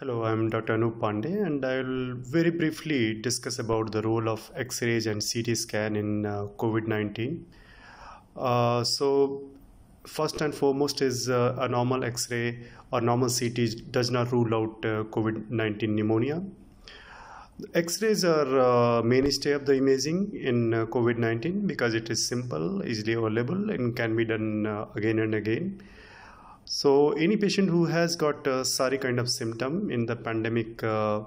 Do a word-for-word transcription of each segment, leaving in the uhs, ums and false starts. Hello, I am Doctor Anup Pandey, and I will very briefly discuss about the role of X-rays and C T scan in uh, COVID nineteen. Uh, so, first and foremost is uh, a normal X-ray or normal C T does not rule out uh, COVID nineteen pneumonia. X-rays are uh, mainstay of the imaging in uh, COVID nineteen because it is simple, easily available, and can be done uh, again and again. So any patient who has got a SARI kind of symptom in the pandemic, uh,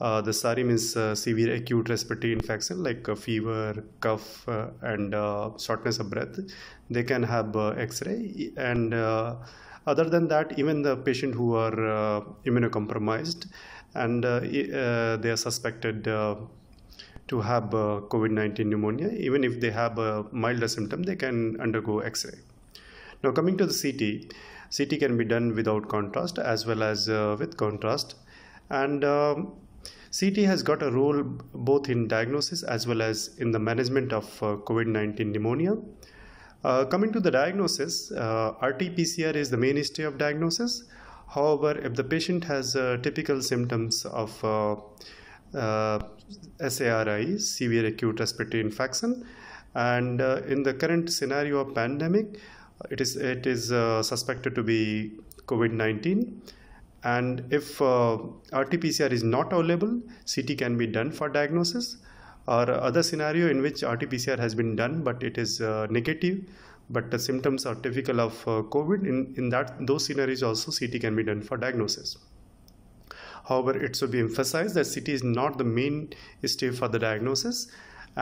uh, the SARI means uh, severe acute respiratory infection like uh, fever, cough, uh, and uh, shortness of breath, they can have uh, X-ray. And uh, other than that, even the patient who are uh, immunocompromised and uh, uh, they are suspected uh, to have uh, COVID nineteen pneumonia, even if they have a milder symptom, they can undergo X-ray. Now coming to the C T, C T can be done without contrast as well as uh, with contrast, and um, C T has got a role both in diagnosis as well as in the management of uh, COVID nineteen pneumonia. Uh, coming to the diagnosis, uh, R T P C R is the mainstay of diagnosis. However, if the patient has uh, typical symptoms of uh, uh, SARI, severe acute respiratory infection, and uh, in the current scenario of pandemic, It is it is uh, suspected to be COVID nineteen, and if uh, R T P C R is not available, C T can be done for diagnosis, or other scenario in which R T P C R has been done but it is uh, negative, but the symptoms are typical of uh, COVID. In in that those scenarios also C T can be done for diagnosis. However, it should be emphasized that C T is not the main step for the diagnosis.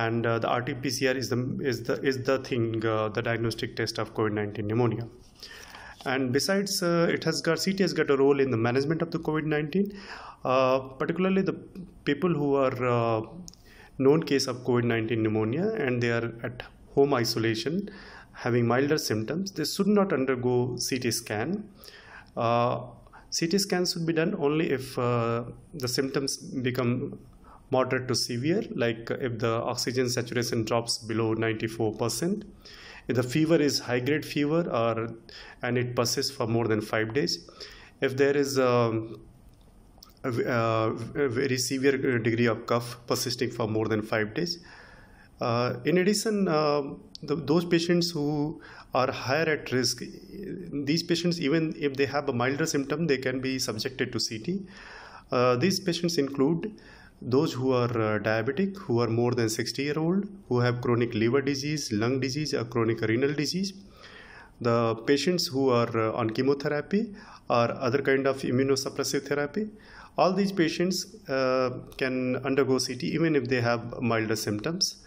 And uh, the R T P C R is the is the is the thing uh, the diagnostic test of COVID nineteen pneumonia. And besides, uh, it has got C T has got a role in the management of the COVID nineteen, uh, particularly the people who are uh, known case of COVID nineteen pneumonia and they are at home isolation, having milder symptoms. They should not undergo C T scan. Uh, C T scans should be done only if uh, the symptoms become moderate to severe, like if the oxygen saturation drops below ninety-four percent, if the fever is high grade fever or and it persists for more than five days, if there is a, a, a very severe degree of cough persisting for more than five days. Uh, in addition, uh, the, those patients who are higher at risk, these patients, even if they have a milder symptom, they can be subjected to C T. Uh, these patients include those who are uh, diabetic, who are more than sixty year old, who have chronic liver disease, lung disease, or chronic renal disease, the patients who are uh, on chemotherapy or other kind of immunosuppressive therapy. All these patients uh, can undergo C T even if they have milder symptoms.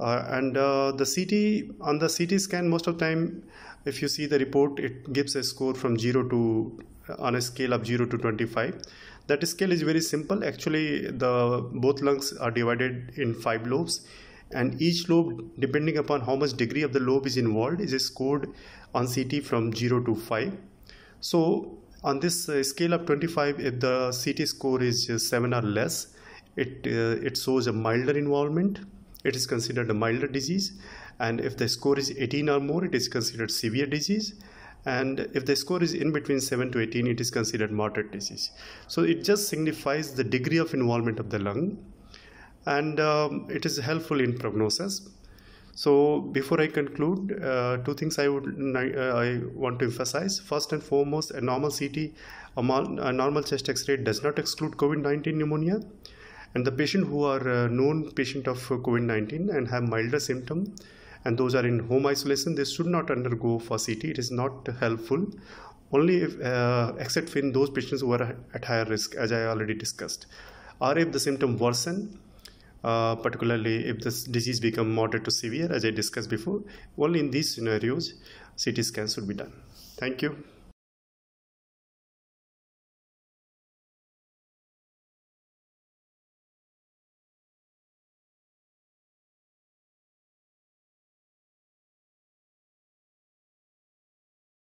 Uh, and uh, the C T, on the C T scan, most of the time, if you see the report, it gives a score from zero to on a scale of zero to twenty-five. That scale is very simple. Actually, the both lungs are divided in five lobes, and each lobe, depending upon how much degree of the lobe is involved, is scored on C T from zero to five. So on this scale of twenty-five, if the C T score is seven or less, it uh, it shows a milder involvement. It is considered a milder disease. And if the score is eighteen or more, it is considered severe disease. And if the score is in between seven to eighteen, it is considered moderate disease. So it just signifies the degree of involvement of the lung, and um, it is helpful in prognosis. So before I conclude, uh, two things I would uh, I want to emphasize. First and foremost, a normal C T, a, a normal chest X-ray does not exclude COVID nineteen pneumonia, and the patient who are uh, known patient of COVID nineteen and have milder symptom, and those are in home isolation, they should not undergo for C T. It is not helpful, only if, uh, except in those patients who are at higher risk, as I already discussed. Or if the symptom worsen, uh, particularly if this disease become moderate to severe, as I discussed before, only in these scenarios, C T scans should be done. Thank you.